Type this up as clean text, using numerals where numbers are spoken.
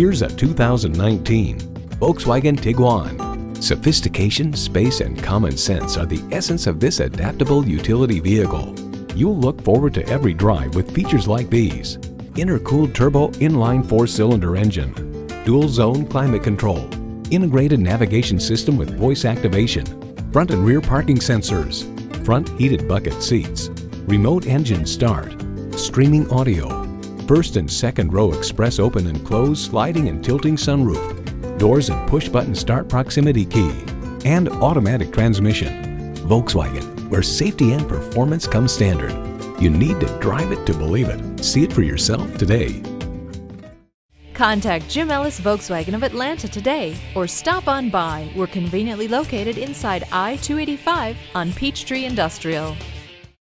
Here's a 2019 Volkswagen Tiguan. Sophistication, space, and common sense are the essence of this adaptable utility vehicle. You'll look forward to every drive with features like these: intercooled turbo inline 4-cylinder engine, dual zone climate control, integrated navigation system with voice activation, front and rear parking sensors, front heated bucket seats, remote engine start, streaming audio, first and second row express open and close sliding and tilting sunroof, doors and push button start proximity key, and automatic transmission. Volkswagen, where safety and performance come standard. You need to drive it to believe it. See it for yourself today. Contact Jim Ellis Volkswagen of Atlanta today or stop on by. We're conveniently located inside I-285 on Peachtree Industrial.